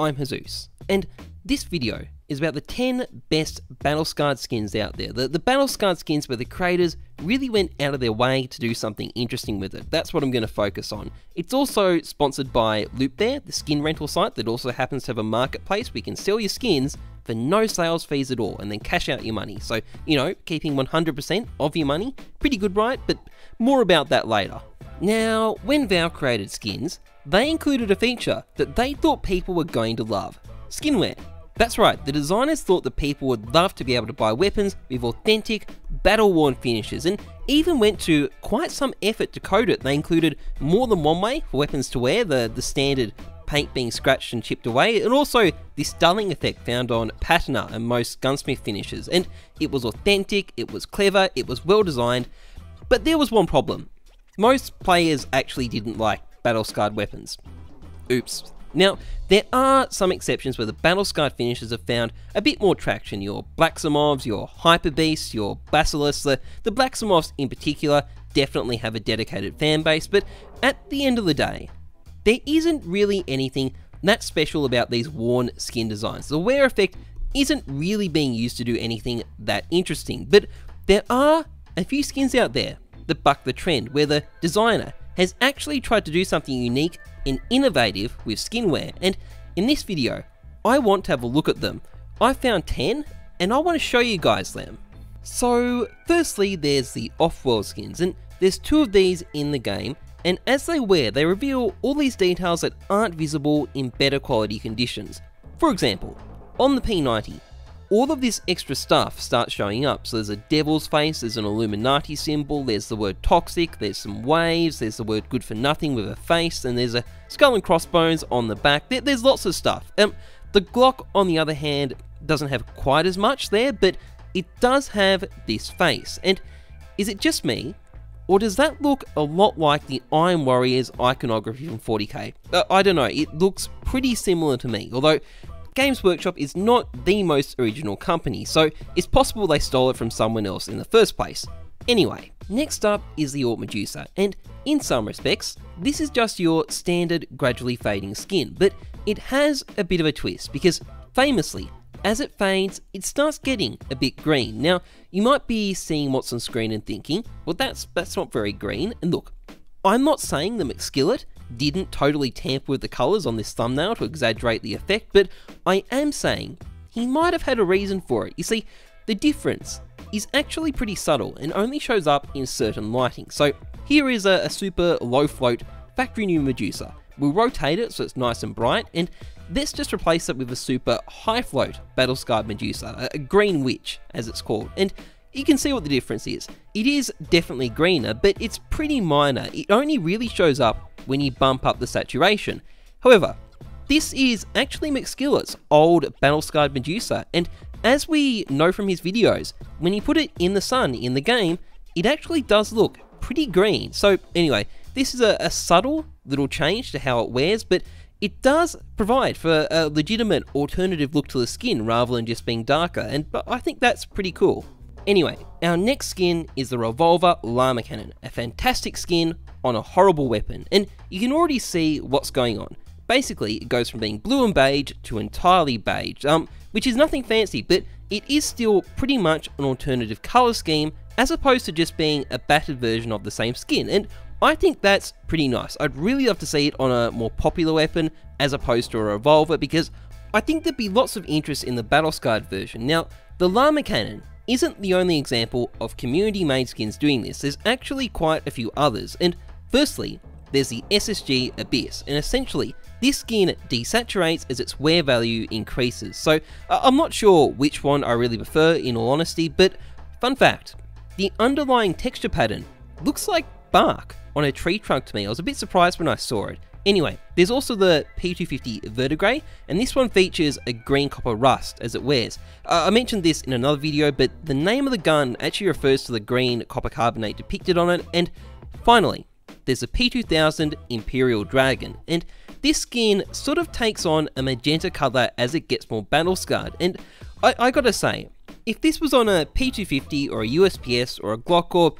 I'm Heyzeus, and this video is about the 10 best Battlescard skins out there. The Battlescard skins where the creators really went out of their way to do something interesting with it. That's what I'm going to focus on. It's also sponsored by Lootbear, the skin rental site that also happens to have a marketplace where you can sell your skins for no sales fees at all and then cash out your money. So, you know, keeping 100% of your money. Pretty good, right? But more about that later. Now, when Valve created skins, they included a feature that they thought people were going to love: skinwear. That's right, the designers thought that people would love to be able to buy weapons with authentic, battle-worn finishes, and even went to quite some effort to code it. They included more than one way for weapons to wear, the standard paint being scratched and chipped away, and also this dulling effect found on patina and most gunsmith finishes. And it was authentic, it was clever, it was well designed, but there was one problem. Most players actually didn't like Battlescarred weapons. Oops. Now, there are some exceptions where the Battlescarred finishes have found a bit more traction. Your Blacksamovs, your Hyper Beasts, your Basilisk, the Blacksamovs in particular definitely have a dedicated fan base, but at the end of the day, there isn't really anything that special about these worn skin designs. The wear effect isn't really being used to do anything that interesting, but there are a few skins out there that buck the trend, where the designer has actually tried to do something unique and innovative with skinwear, and in this video, I want to have a look at them. I found 10, and I want to show you guys them. So, firstly, there's the off-world skins, and there's 2 of these in the game, and as they wear, they reveal all these details that aren't visible in better quality conditions. For example, on the P90, all of this extra stuff starts showing up. So there's a devil's face, there's an Illuminati symbol, there's the word toxic, there's some waves, there's the word good for nothing with a face, and there's a skull and crossbones on the back. There's lots of stuff. The Glock, on the other hand, doesn't have quite as much there, but it does have this face. And is it just me, or does that look a lot like the Iron Warriors iconography from 40K? I don't know, it looks pretty similar to me, although Games Workshop is not the most original company, so it's possible they stole it from someone else in the first place. Anyway, next up is the Ort Medusa, and in some respects, this is just your standard gradually fading skin, but it has a bit of a twist, because famously, as it fades, it starts getting a bit green. Now, you might be seeing what's on screen and thinking, well, that's not very green, and look, I'm not saying the McSkillet didn't totally tamper with the colours on this thumbnail to exaggerate the effect, but I am saying he might have had a reason for it. You see, the difference is actually pretty subtle and only shows up in certain lighting. So here is a super low float factory new Medusa. We'll rotate it so it's nice and bright, and let's just replace it with a super high float Battlescarred Medusa, a green witch as it's called, and you can see what the difference is. It is definitely greener, but it's pretty minor. It only really shows up when you bump up the saturation. However, this is actually McSkillet's old Battlescarred Medusa, and as we know from his videos, when you put it in the sun in the game, it actually does look pretty green. So anyway, this is a subtle little change to how it wears, but it does provide for a legitimate alternative look to the skin rather than just being darker, and I think that's pretty cool. Anyway, our next skin is the Revolver Llama Cannon, a fantastic skin on a horrible weapon, and you can already see what's going on. Basically, it goes from being blue and beige to entirely beige, which is nothing fancy, but it is still pretty much an alternative colour scheme as opposed to just being a battered version of the same skin, and I think that's pretty nice. I'd really love to see it on a more popular weapon as opposed to a revolver, because I think there'd be lots of interest in the Battlescarred version. Now, the Llama Cannon isn't the only example of community-made skins doing this. There's actually quite a few others, and firstly, there's the SSG Abyss, and essentially, this skin desaturates as its wear value increases, so I'm not sure which one I really prefer in all honesty, but fun fact, the underlying texture pattern looks like bark on a tree trunk to me. I was a bit surprised when I saw it. Anyway, there's also the P250 Vertigray, and this one features a green copper rust as it wears. I mentioned this in another video, but the name of the gun actually refers to the green copper carbonate depicted on it. And finally, there's the P2000 Imperial Dragon, and this skin sort of takes on a magenta colour as it gets more battle-scarred, and I gotta say, if this was on a P250 or a USP-S or a Glock or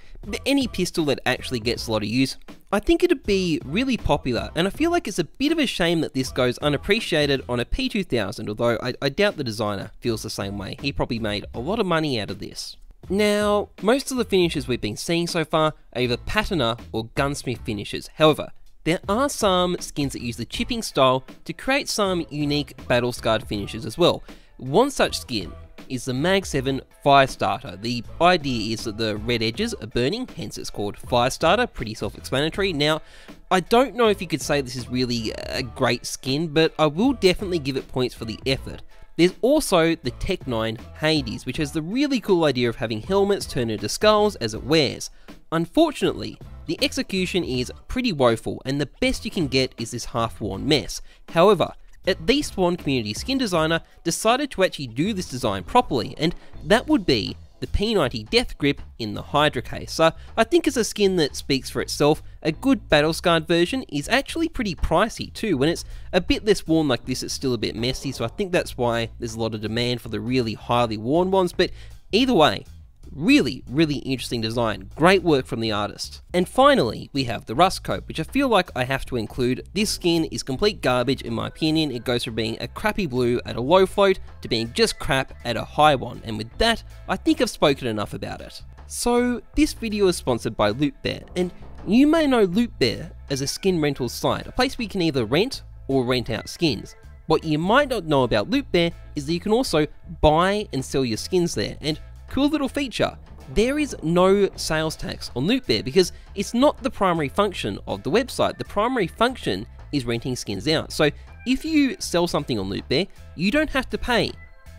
any pistol that actually gets a lot of use, I think it'd be really popular, and I feel like it's a bit of a shame that this goes unappreciated on a P2000, although I doubt the designer feels the same way. He probably made a lot of money out of this. Now, most of the finishes we've been seeing so far are either patterner or gunsmith finishes. However, there are some skins that use the chipping style to create some unique Battlescard finishes as well. One such skin is the Mag 7 Firestarter. The idea is that the red edges are burning, hence it's called Firestarter, pretty self-explanatory. Now, I don't know if you could say this is really a great skin, but I will definitely give it points for the effort. There's also the Tech 9 Hades, which has the really cool idea of having helmets turn into skulls as it wears. Unfortunately, the execution is pretty woeful, and the best you can get is this half-worn mess. However, at least one community skin designer decided to actually do this design properly, and that would be the P90 death grip in the Hydra case. So I think it's a skin that speaks for itself. A good Battlescard version is actually pretty pricey too. When it's a bit less worn like this, it's still a bit messy, so I think that's why there's a lot of demand for the really highly worn ones. But either way, really interesting design, great work from the artist. And finally, we have the Rust Coat, which I feel like I have to include. This skin is complete garbage in my opinion. It goes from being a crappy blue at a low float to being just crap at a high one, and with that, I think I've spoken enough about it. So this video is sponsored by Lootbear, and you may know Lootbear as a skin rental site, a place where you can either rent or rent out skins. What you might not know about Lootbear is that you can also buy and sell your skins there, and cool little feature, there is no sales tax on Lootbear because it's not the primary function of the website. The primary function is renting skins out. So if you sell something on Lootbear, you don't have to pay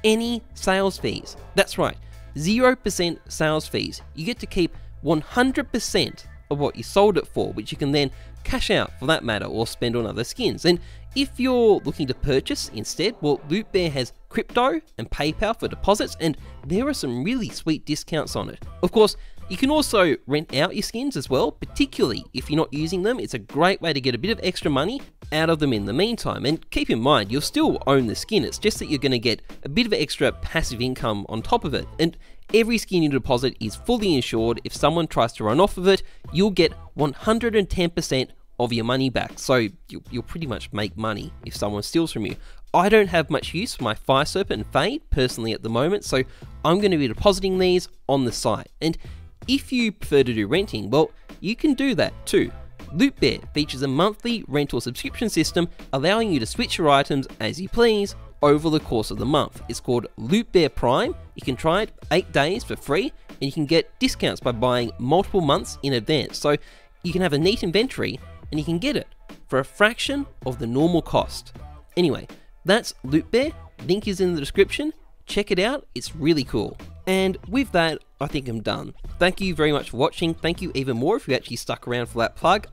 any sales fees. That's right, 0% sales fees. You get to keep 100% of what you sold it for, which you can then cash out for that matter or spend on other skins. And if you're looking to purchase instead, well, Lootbear has crypto and PayPal for deposits, and there are some really sweet discounts on it. Of course, you can also rent out your skins as well, particularly if you're not using them. It's a great way to get a bit of extra money out of them in the meantime. And keep in mind, you'll still own the skin, it's just that you're going to get a bit of extra passive income on top of it. And every skin you deposit is fully insured. If someone tries to run off of it, you'll get 110% of your money back, so you'll pretty much make money if someone steals from you. I don't have much use for my Fire Serpent and Fade personally at the moment, so I'm going to be depositing these on the site. And if you prefer to do renting, well, you can do that too. Lootbear features a monthly rental subscription system allowing you to switch your items as you please over the course of the month. It's called Loot Bear Prime. You can try it 8 days for free, and you can get discounts by buying multiple months in advance. So you can have a neat inventory, and you can get it for a fraction of the normal cost. Anyway, that's Lootbear, link is in the description, check it out, it's really cool. And with that, I think I'm done. Thank you very much for watching, thank you even more if you actually stuck around for that plug.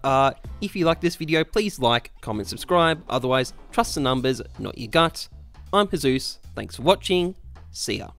If you like this video, please like, comment, subscribe, otherwise trust the numbers, not your guts. I'm Heyzeus, thanks for watching, see ya.